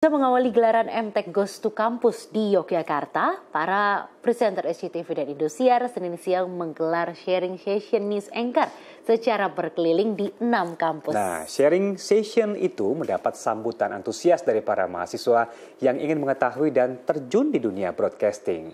Mengawali gelaran Emtek Goes to Campus di Yogyakarta, para presenter SCTV dan Indosiar Senin siang menggelar sharing session news anchor secara berkeliling di 6 kampus. Nah, sharing session itu mendapat sambutan antusias dari para mahasiswa yang ingin mengetahui dan terjun di dunia broadcasting.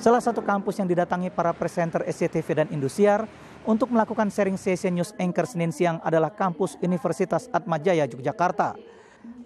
Salah satu kampus yang didatangi para presenter SCTV dan Indosiar untuk melakukan sharing session news anchor Senin siang adalah kampus Universitas Atma Jaya Yogyakarta.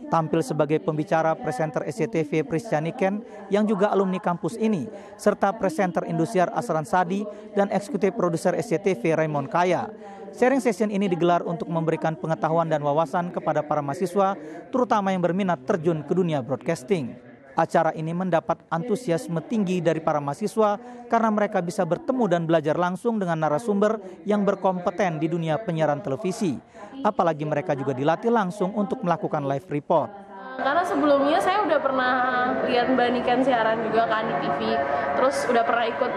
Tampil sebagai pembicara presenter SCTV Prisca Niken yang juga alumni kampus ini, serta presenter Indosiar Asran Sadi dan eksekutif produser SCTV Raymond Kaya. Sharing session ini digelar untuk memberikan pengetahuan dan wawasan kepada para mahasiswa, terutama yang berminat terjun ke dunia broadcasting. Acara ini mendapat antusiasme tinggi dari para mahasiswa karena mereka bisa bertemu dan belajar langsung dengan narasumber yang berkompeten di dunia penyiaran televisi. Apalagi mereka juga dilatih langsung untuk melakukan live report. Karena sebelumnya saya udah pernah lihat Mbak Niken siaran juga kan di TV. Terus udah pernah ikut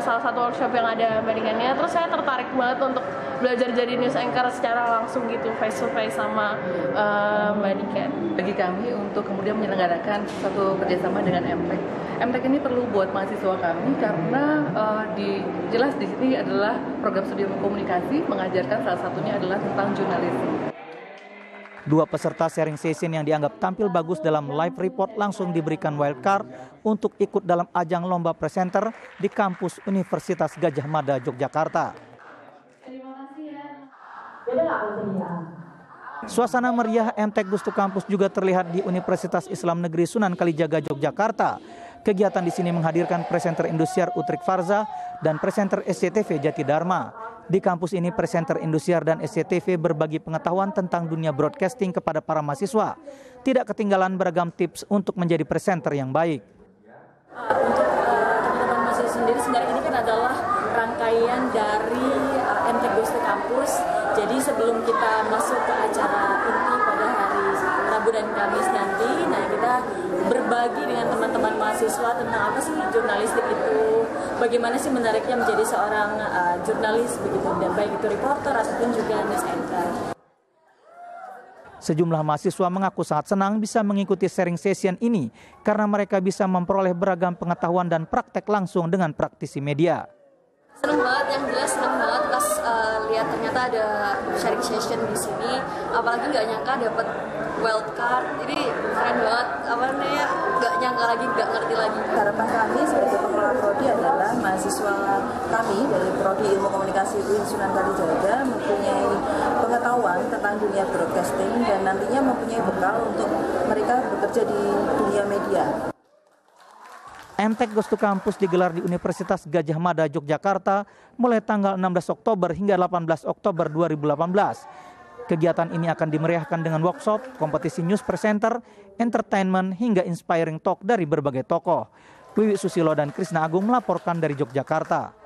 salah satu workshop yang ada Mbak Nikennya. Terus saya tertarik banget untuk belajar jadi news anchor secara langsung gitu, face to face sama Mbak Niken. Bagi kami untuk kemudian menyelenggarakan satu kerjasama dengan Emtek. Emtek ini perlu buat mahasiswa kami karena jelas di sini adalah program studi komunikasi, mengajarkan salah satunya adalah tentang jurnalisme. Dua peserta sharing session yang dianggap tampil bagus dalam live report langsung diberikan wildcard untuk ikut dalam ajang lomba presenter di kampus Universitas Gajah Mada, Yogyakarta. Suasana meriah Emtek Goes to Campus juga terlihat di Universitas Islam Negeri Sunan Kalijaga, Yogyakarta. Kegiatan di sini menghadirkan presenter Indosiar Utrich Farzah dan presenter SCTV Jati Dharma. Di kampus ini presenter Indosiar dan SCTV berbagi pengetahuan tentang dunia broadcasting kepada para mahasiswa. Tidak ketinggalan beragam tips untuk menjadi presenter yang baik. Untuk teman-teman mahasiswa sendiri, sebenarnya ini kan adalah rangkaian dari Emtek Goes to Campus. Jadi sebelum kita masuk ke acara inti pada hari Rabu dan Kamis nanti, nah kita berbagi dengan teman-teman mahasiswa tentang apa sih jurnalistik itu, bagaimana sih menariknya menjadi seorang jurnalis begitu, dan baik itu reporter ataupun juga news anchor. Sejumlah mahasiswa mengaku sangat senang bisa mengikuti sharing session ini karena mereka bisa memperoleh beragam pengetahuan dan praktek langsung dengan praktisi media. Seneng banget, yang jelas seneng banget pas lihat ternyata ada sharing session di sini, apalagi nggak nyangka dapat wildcard, jadi keren banget, apa namanya, nggak nyangka lagi, nggak ngerti lagi. Harapan kami sebagai pengelola prodi adalah mahasiswa kami dari prodi ilmu komunikasi UIN Sunan Kalijaga mempunyai pengetahuan tentang dunia broadcasting dan nantinya mempunyai bekal untuk mereka bekerja di dunia media. Emtek Goes to Campus digelar di Universitas Gajah Mada, Yogyakarta mulai tanggal 16 Oktober hingga 18 Oktober 2018. Kegiatan ini akan dimeriahkan dengan workshop, kompetisi news presenter, entertainment, hingga inspiring talk dari berbagai tokoh. Wiwik Susilo dan Krisna Agung melaporkan dari Yogyakarta.